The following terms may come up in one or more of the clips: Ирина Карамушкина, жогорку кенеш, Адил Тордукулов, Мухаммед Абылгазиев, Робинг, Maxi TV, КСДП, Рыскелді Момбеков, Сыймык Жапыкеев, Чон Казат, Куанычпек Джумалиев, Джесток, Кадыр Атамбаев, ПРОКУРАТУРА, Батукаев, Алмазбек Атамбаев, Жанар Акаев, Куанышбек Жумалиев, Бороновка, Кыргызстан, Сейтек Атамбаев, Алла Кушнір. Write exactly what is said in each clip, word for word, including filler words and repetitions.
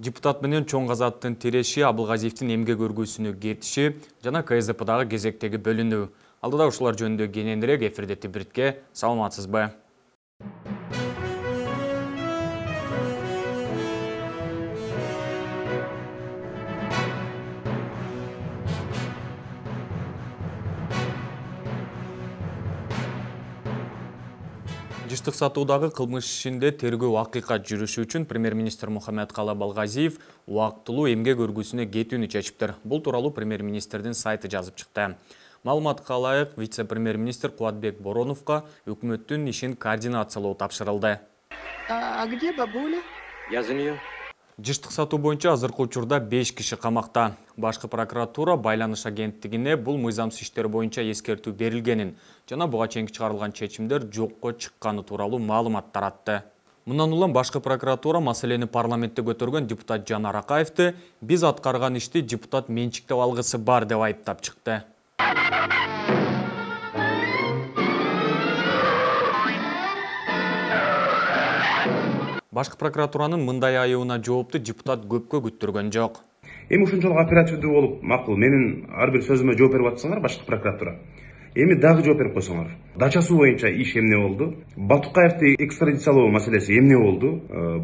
Депутат менен Чон Казаттын тереши Абылгазиевтин эмгек көргөсүнө кетиши жана КСДПдагы кезектеги бөлүнүү. Алдыда ушулар жөнүндө кененирээк эфирде тибритке саламатсызбы? Джесток сатуудағы қылмыш ішінде тергөө ақиқат жүрүшү үчүн премьер-министр Мухаммед Абылгазиев уақытылуу эмгек өргүсүнө кетүүнү чечиптир. Бул тууралуу премьер-министрдин сайты жазып чыкты. Малматка ылайык вице-премьер-министр Куанбек Бороновка өкмөттүн ишин координациялоо тапшырылды. А где бабуля? Я за неё. Жыштық сату бойынша азыркы учурда беш киши камакта. Башкы прокуратура байланыш агенттигине бул мыйзамсыз иштер боюнча эскертүү берилгенин жана буга чейин чыгарылган чечимдер жокко чыкканы тууралуу маалымат таратты. Мындан улам башкы прокуратура маселени парламентте көтөргөн депутат Жанар Акаевди биз аткарган ишти депутат менчиктеп алгысы бар деп айыптап чыкты. Башкы прокуратуранын мындай айыбына жоопту депутат көпкө күттүргөн жок. Эми ушунчолук оперативдүү болуп, макул, менин ар бир сөзүмө жооп берип атсаңар, башкы прокуратура. Эми дагы жооп берип койсоңар. Дачасы боюнча иш эмне болду? Батукаевди экстрадициялоо маселеси эмне болду?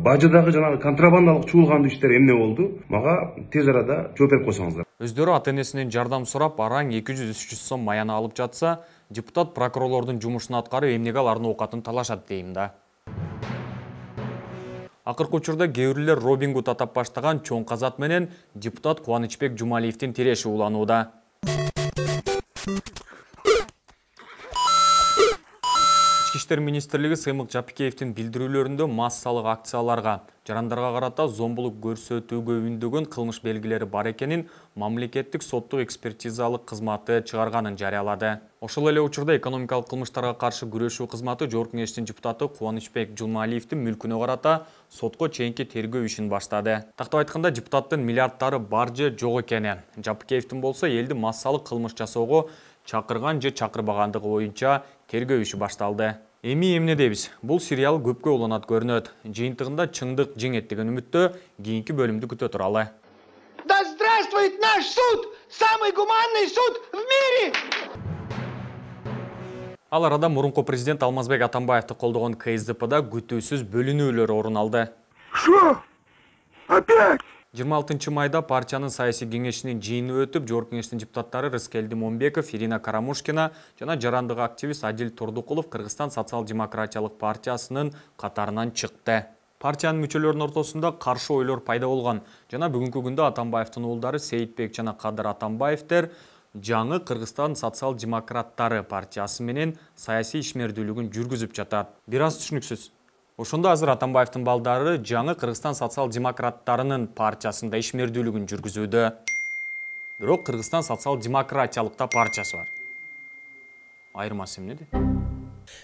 Бажыдагы жанагы контрабандалык чуулгандуу иштер эмне болду? Мага тез арада жооп берип койсоңуздар. Өздөрү ата-энесинен жардам сурап, араң эки жүз үч жүз сом маяна алып жатса, депутат прокурорлордун жумушун аткарып, эмнеге алардын оокатын талашат дейм да. Акыркы учурда кээрлер Робингу татап баштаган Чон Казат менен депутат Куанычпек Джумалиевдин тереши уланууда. Ички иштер министрлиги Сыймык Жапыкеевдин билдирүүлөрүндө массалык акцияларга, жарандарга карата зомбулук көрсөтүүгө үндөгөн кылмыш белгилери бар экенин мамлекеттик соттук экспертизалык кызматы чыгарганын жарыялады. Ошол эле учурда экономикалык кылмыштарга каршы күрөшүү кызматы Жогорку Кеңештин депутаты Куанышбек Жумалиевдин мүлкүнө карата сотко чейинки тергөө ишин баштады. Тактап айтканда, депутаттын миллиарддары бар же жок экени, Жапыкеевдин болсо элди массалык кылмыш жасоого чакырган же чакырбагандыгы боюнча тергөө иши башталды. Эми эмне дейбиз? Бул сериал көпкө уланат көрүнөт. Жыйынтыгында чындык жеңет деген үмүттө кийинки бөлүмдү күтө туралы. Да здравствует наш суд! Самый гуманный суд в мире! Ал арада мурунку президент Алмазбек Атамбаевты колдогон КСДПда күтүүсүз бөлүнүүлөр орун алды. Шо? Опять? жыйырма алтынчы майда партиянын саясий кеңешинин жыйыны өтүп, Жогорку Кеңештин депутаттары Рыскелді Момбеков, Ирина Карамушкина жана жарандык активист Адил Тордукулов Кыргызстан социал-демократиялык партиясынын катарынан чыкты. Партиянын мүчөлөрүнүн ортосунда каршы ойлор пайда болгон жана бүгүнкү күндө Атамбаевдин уулдары Сейтек жана Кадыр Атамбаевдер жаңы Кыргызстан социал-демократтары партиясы менен саясий ишмердүүлүгүн жүргүзүп жатат. Бираз түшүнүксүз. Ошондо азыр Атамбаевдин балдары жаңы Кыргызстан социал-демократтарынын партиясында ишмердүүлүгүн жүргүзүүдө. Бирок Кыргызстан социал-демократиялыкта партиясы бар. Айырмасы эмнеде?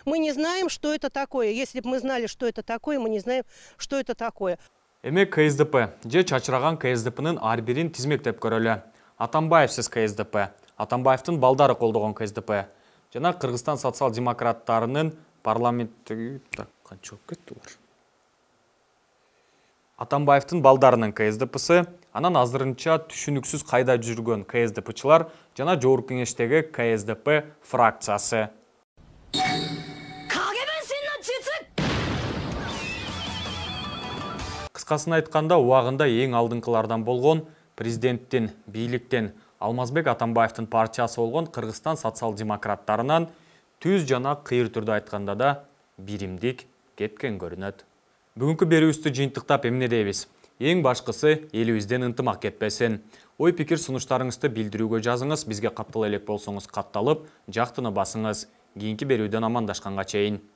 Мы не знаем, что это такое. Если бы мы знали, что это такое, мы не знаем, что это такое. Эми КСДП же чачыраган КСДПнын ар бирин тизмектеп көрөлү. Атамбаевсиз КСДП, Атамбаевдин балдары колдогон КСДП жана Кыргызстан социал-демократтарынын парламенттеги так канча болуп кетти булар. Атамбаевдин балдарынын КСДПси, анан азырынча түшүнүксүз кайда жүргөн КСДПчылар жана Жогорку Кеңештеги КСДП фракциясы. Кыскасын айтканда, убагында эң алдыңкылардан болгон президенттин, бийликтен Алмазбек Атамбаевдин партиясы болгон Кыргызстан социал-демократтарынан түз жана кыйыр түрдө айтканда да биримдик кеткен көрүнөт. Бүгүнкү берүүбүздү жыйынтыктап эмне дейбиз? Эң башкысы элибизден ынтымак кетпесин. Ой пикир сунуштарыңызды билдирүүгө жазыңыз, бизге каттала элек болсоңуз катталып, жактыны басыңыз. Кийинки берүүдөн амандашканга чейин.